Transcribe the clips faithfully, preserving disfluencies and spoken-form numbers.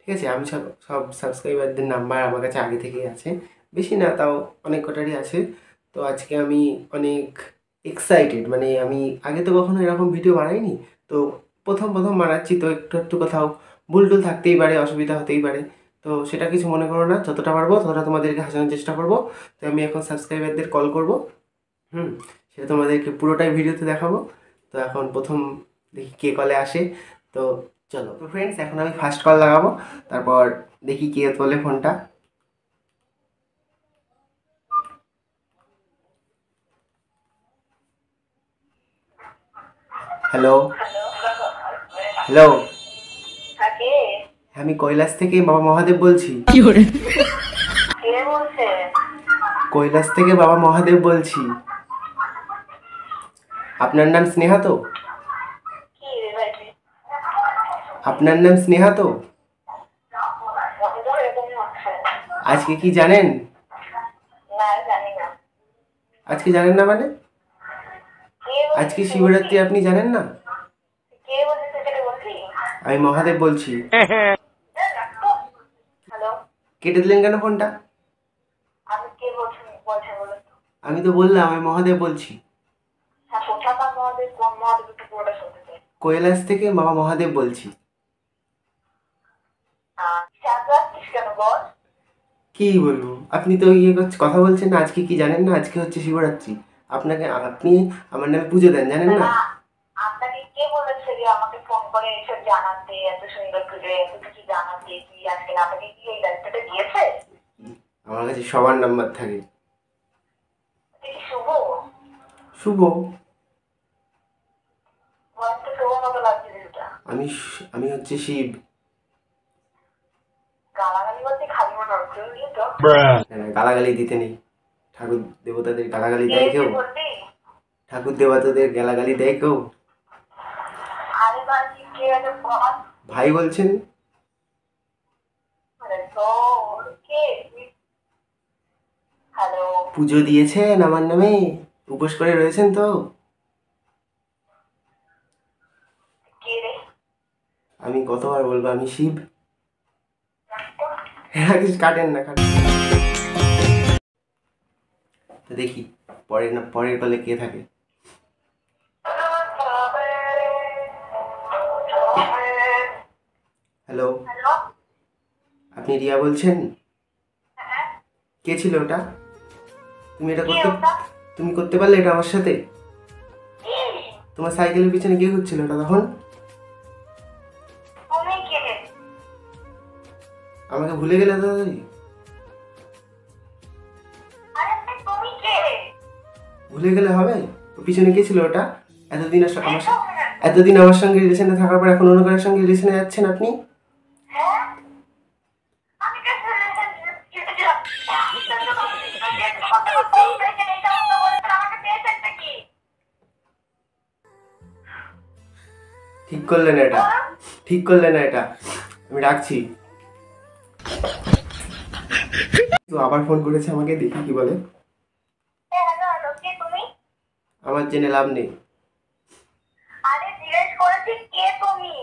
ঠিক আছে। আমি সব সব সাবস্ক্রাইবারদের নাম্বার আমার কাছে আগে থেকেই আছে, বেশি না তাও অনেক কটারই আছে। তো আজকে আমি অনেক এক্সাইটেড, মানে আমি আগে তো কখনো এরকম ভিডিও বানাইনি, তো প্রথম প্রথম বানাচ্ছি, তো একটু একটু কোথাও ভুল টুল থাকতেই পারে, অসুবিধা হতেই পারে, তো সেটা কিছু মনে করো না। যতটা পারবো ততটা তোমাদেরকে হাসানোর চেষ্টা করবো। তো আমি এখন সাবস্ক্রাইবারদের কল করবো, হুম সেটা তোমাদেরকে পুরোটাই ভিডিওতে দেখাবো। তো এখন প্রথম দেখি কে কলে আসে, তো চলো। তো ফ্রেন্ডস, এখন আমি ফার্স্ট কল লাগাবো, তারপর দেখি কে তোলে ফোনটা। হ্যালো হ্যালো, আমি কৈলাস থেকে বাবা মহাদেব বলছি। কৈলাস থেকে বাবা মহাদেব বলছি। আপনার নাম স্নেহা তো? আপনার নাম স্নেহা তো? আজকে কি জানেন? আজকে জানেন না মানে? আজকে শিবরাত্রি, আপনি জানেন না? আমি মহাদেব বলছি। কেটে দিলেন কেন ফোনটা? আমি তো বললাম আমি মহাদেব বলছি। কৈলাস থেকে বাবা মহাদেব বলছি। কি বলবো, আপনি তো ইয়ে কথা বলছেন না। আজকে কি জানেন না? আজকে হচ্ছে শিবরাত্রি। আপনাকে আপনি আমার নামে পুজো দেন, জানেন না? আপনাকে কে বলেছে যে আমাকে ফোন করে এসব জানাতে? এত সুন্দর পুজো, এত কিছু জানাতে, কি আজকে আপনাকে কি এই দায়িত্বটা দিয়েছে? আমার কাছে সবার নাম্বার থাকে। শুভ শুভ আমি আমি হচ্ছে শিব। গালাগালি বলতে খালি মনে হচ্ছে তো? গালাগালি দিতে নেই, ঠাকুর দেবতাদের গালাগালি দেয় কেউ? ঠাকুর দেবতাদের গালাগালি দেয় কেউ? ভাই বলছেন? পুজো দিয়েছেন আমার নামে, উপোস করে রয়েছেন তো? আমি কতবার বলবো আমি শিব? কাটেন না, কাটেন। দেখি পরে না পরের কলে কে থাকে। হ্যালো, আপনি রিয়া বলছেন? কে ছিল ওটা? তুমি এটা করতে তুমি করতে পারলে এটা আমার সাথে? তোমার সাইকেলের পিছনে কে ঘুরছিল ওটা তখন? আমাকে ভুলে গেলে তাড়াতাড়ি? ভুলে গেলে হবে? পিছনে কে ছিল ওটা? এতদিন আমার এতদিন আমার সঙ্গে রিলেশনে থাকার পর এখন অন্য কারোর সঙ্গে রিলেশনে যাচ্ছেন আপনি? ঠিক করলেন এটা? ঠিক করলেন না এটা। আমি রাখছি। তো আবার ফোন করেছে আমাকে, দেখি কি বলে। আমার জেনে লাভ নেই। আরে জিজ্ঞেস করেছি কে তুমি?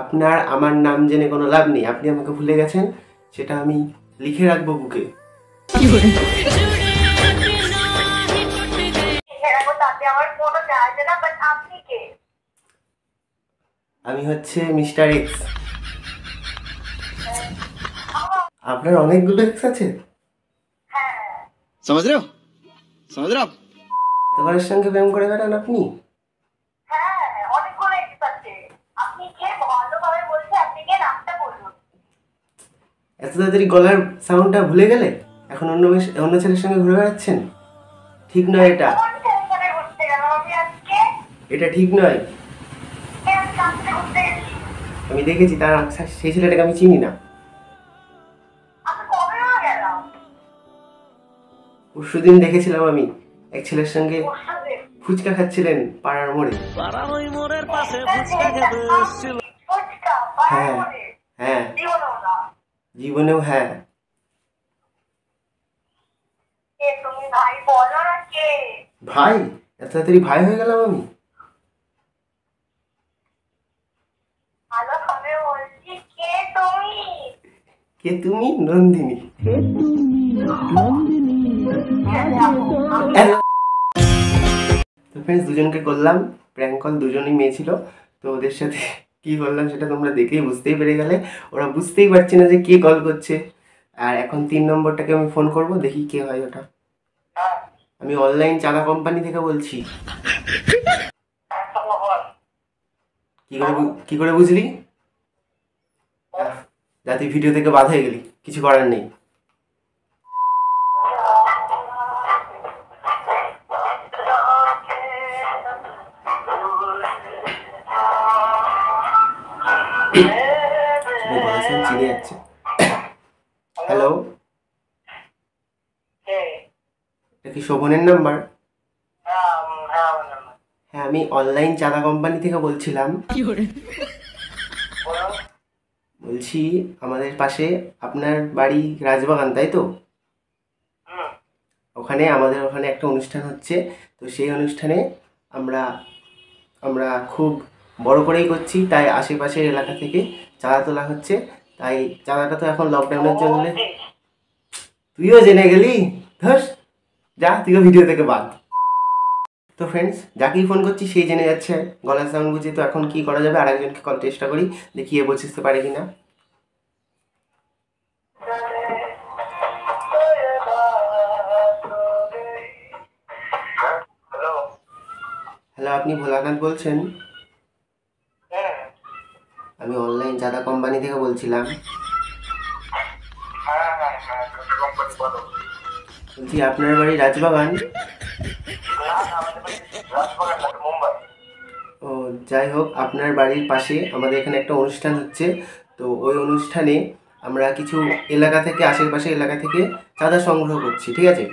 আপনার আমার নাম জেনে কোনো লাভ নেই। আপনি আমাকে ভুলে গেছেন, সেটা আমি লিখে রাখবো বুকে। আমি হচ্ছে মিস্টার এক্স। আপনার অনেকগুলো এক্স আছে, সমাজ রেও সমাজ রেও তোমার সঙ্গে প্রেম করে বেড়ান আপনি? এত তাড়াতাড়ি গলার সাউন্ডটা ভুলে গেলে এখন অন্য অন্য ছেলের সঙ্গে ঘুরে বেড়াচ্ছেন? ঠিক নয় এটা, এটা ঠিক নয়। আমি দেখেছি, তার সেই ছেলেটাকে আমি চিনি না। পরশুদিন দেখেছিলাম আমি এক ছেলের সঙ্গে ফুচকা খাচ্ছিলেন পাড়ার মোড়ে। হ্যাঁ হ্যাঁ, জীবনেও। হ্যাঁ, ভাই এত তাড়াতাড়ি ভাই হয়ে গেলাম আমি। কে তুমি? নন্দিনী। তো ফ্রেন্ডস, দুজনকে করলাম প্র্যাঙ্ক কল। দুজনই মেয়ে ছিল, তো ওদের সাথে কি করলাম সেটা তোমরা দেখেই বুঝতেই পেরে গেলে। ওরা বুঝতেই পারছে না যে কে কল করছে। আর এখন তিন নম্বরটাকে আমি ফোন করব, দেখি কে হয় ওটা। আমি অনলাইন চালা কোম্পানি থেকে বলছি। কি করে কি করে বুঝলি? যাতে ভিডিও থেকে বাধা হয়ে গেলি, কিছু করার নেই। চিনে যাচ্ছে। হ্যালো, এটা কি শোভনের নাম্বার? হ্যাঁ, আমি অনলাইন চাঁদা কোম্পানি থেকে বলছিলাম। বলছি আমাদের পাশে আপনার বাড়ি রাজবাগান, তাই তো? ওখানে আমাদের ওখানে একটা অনুষ্ঠান হচ্ছে, তো সেই অনুষ্ঠানে আমরা আমরা খুব বড় করেই করছি, তাই আশেপাশের এলাকা থেকে চাঁদা তোলা হচ্ছে। তাই চাঁদাটা তো এখন লকডাউনের জন্য। তুইও জেনে গেলি? ধস, যা তুইও ভিডিও থেকে বাদ। তো ফ্রেন্ডস, যাকেই ফোন করছি সেই জেনে যাচ্ছে গলার সাউন্ড বুঝে। তো এখন কি করা যাবে? আর একজনকে কল চেষ্টা করি, দেখি এ বুঝতে পারে কিনা। হ্যালো, আপনি ভোলাকান্ত বলছেন? আমি অনলাইন চাঁদা কোম্পানি থেকে বলছিলাম। বলছি আপনার বাড়ি রাজবাগান? ও যাই হোক, আপনার বাড়ির পাশে আমাদের এখানে একটা অনুষ্ঠান হচ্ছে, তো ওই অনুষ্ঠানে আমরা কিছু এলাকা থেকে আশেপাশে এলাকা থেকে চাঁদা সংগ্রহ করছি, ঠিক আছে?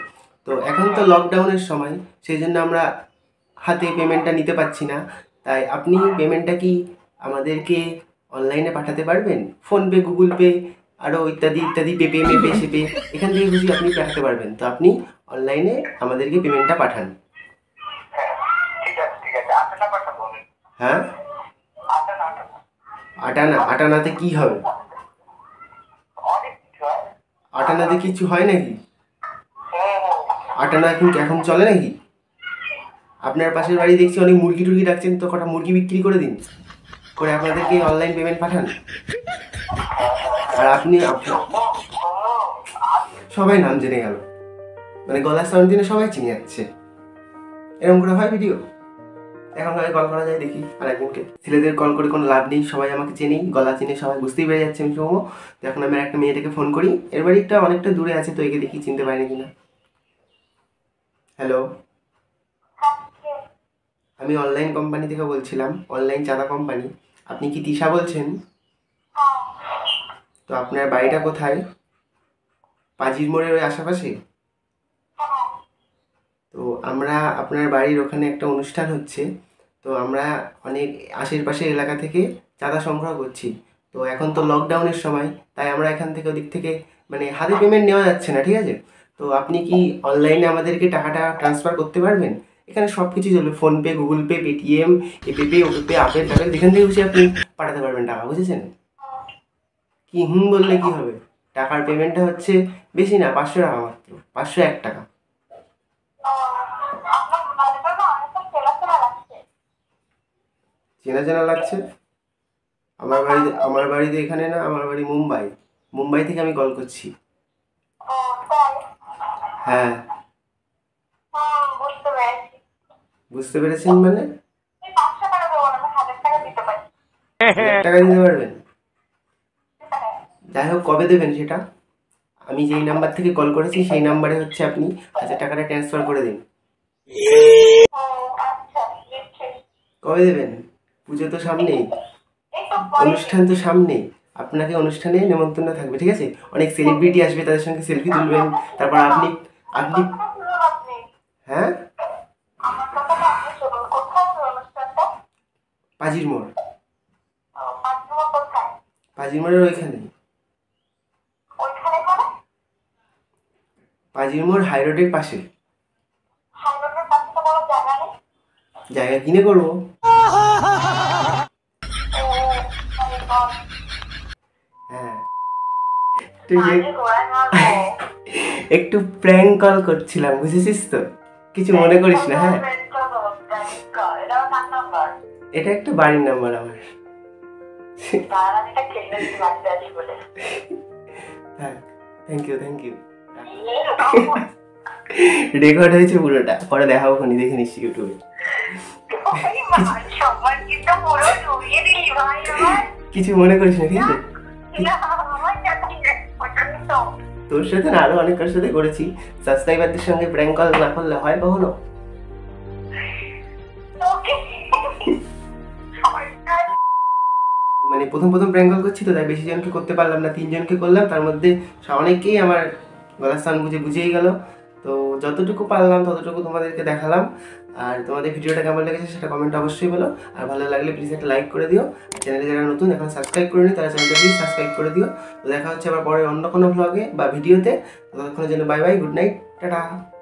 তো এখন তো লকডাউনের সময়, সেই জন্য আমরা হাতে পেমেন্টটা নিতে পারছি না। তাই আপনি পেমেন্টটা কি আমাদেরকে অনলাইনে পাঠাতে পারবেন? ফোনপে, গুগল পে, আরও ইত্যাদি ইত্যাদি, পেপে মেপে সেপে, এখান থেকে খুশি আপনি পাঠাতে পারবেন। তো আপনি অনলাইনে আমাদেরকে পেমেন্টটা পাঠান। হ্যাঁ, আটানা আটানাতে কি হবে? আটানাতে কিছু হয় নাকি? আটানা এখন এখন চলে নাকি? আপনার পাশের বাড়ি দেখছি অনেক মুরগি টুরগি রাখছেন, তো কটা মুরগি বিক্রি করে দিন, করে আপনাদেরকে অনলাইন পেমেন্ট পাঠান। আর আপনি সবাই নাম জেনে গেল, মানে গলার সাউন্ড দিনে সবাই চিনে যাচ্ছে। এরকম করে হয় ভিডিও? এখন ভাবে কল করা যায় দেখি আর একজনকে। ছেলেদের কল করে কোনো লাভ নেই, সবাই আমাকে চেনেই, গলা চিনে সবাই বুঝতেই পেরে যাচ্ছে আমি সৌম্য। তো এখন আমি একটা মেয়েটাকে ফোন করি, এর বাড়িটা অনেকটা দূরে আছে, তো একে দেখি চিনতে পারিনি কিনা। হ্যালো, আমি অনলাইন কোম্পানি থেকে বলছিলাম, অনলাইন চাঁদা কোম্পানি। আপনি কি তিশা বলছেন? তো আপনার বাড়িটা কোথায়? পাজির মোড়ের ওই আশেপাশে? তো আমরা আপনার বাড়ির ওখানে একটা অনুষ্ঠান হচ্ছে, তো আমরা অনেক আশেপাশের এলাকা থেকে চাঁদা সংগ্রহ করছি। তো এখন তো লকডাউনের সময়, তাই আমরা এখান থেকে ওদিক থেকে মানে হাতে পেমেন্ট নেওয়া যাচ্ছে না, ঠিক আছে? তো আপনি কি অনলাইনে আমাদেরকে টাকাটা ট্রান্সফার করতে পারবেন? এখানে সব কিছু চলবে, ফোনপে, গুগল পে, পেটিএম, এপে, ওপে, আপেল টাপেল, যেখান থেকে খুশি আপনি পাঠাতে পারবেন টাকা, বুঝেছেন? কি হুম বললে কি হবে? টাকার পেমেন্টটা হচ্ছে বেশি না, পাঁচশো টাকা মাত্র, পাঁচশো এক টাকা। চেনা চেনা লাগছে? আমার বাড়িতে আমার বাড়িতে এখানে না, আমার বাড়ি মুম্বাই। মুম্বাই থেকে আমি কল করছি। হ্যাঁ, বুঝতে পেরেছেন? মানে টাকা দিতে পারবেন? যাই হোক, কবে দেবেন সেটা? আমি যেই নাম্বার থেকে কল করেছি সেই নাম্বারে হচ্ছে আপনি হাজার টাকাটা ট্রান্সফার করে দিন। কবে দেবেন? পুজো তো সামনেই, অনুষ্ঠান তো সামনেই, আপনাকে অনুষ্ঠানে নেমন্তন্ন থাকবে, ঠিক আছে? অনেক সেলিব্রিটি আসবে, তাদের সঙ্গে সেলফি তুলবেন। তারপর আপনি আপনি হ্যাঁ পাজির মোড় পাজির মোড়ের ওইখানে পাজির মোড় হাই রোডের পাশে জায়গা কিনে করবো হ্যাঁ একটু প্র্যাঙ্ক কল করছিলাম বুঝেছিস তো কিছু মনে করিস না হ্যাঁ এটা একটা বাড়ির নাম্বার আমার thank you thank you record হয়েছে পুরোটা পরে দেখাবো খনি দেখে নিচ্ছি ইউটিউবে কিছু মনে করিস না ঠিক আছে তোর সাথে না আরো অনেকের সাথে করেছি সাবস্ক্রাইবারদের সঙ্গে প্র্যাঙ্ক কল না করলে হয় কখনো মানে প্রথম প্রথম প্র্যাঙ্ক কল করছি তো তাই বেশি জনকে করতে পারলাম না তিনজনকে করলাম তার মধ্যে অনেকেই আমার গলার স্থান বুঝে বুঝেই গেল তো যতটুকু পারলাম ততটুকু তোমাদেরকে দেখালাম আর তোমাদের ভিডিওটা কেমন লেগেছে সেটা কমেন্ট অবশ্যই বলো আর ভালো লাগলে প্লিজ একটা লাইক করে দিও চ্যানেলে যারা নতুন এখন সাবস্ক্রাইব করে নিই তারা চ্যানেলটা প্লিজ সাবস্ক্রাইব করে দিও তো দেখা হচ্ছে আবার পরের অন্য কোনো ব্লগে বা ভিডিওতে ততক্ষণের জন্য bye bye good night tata.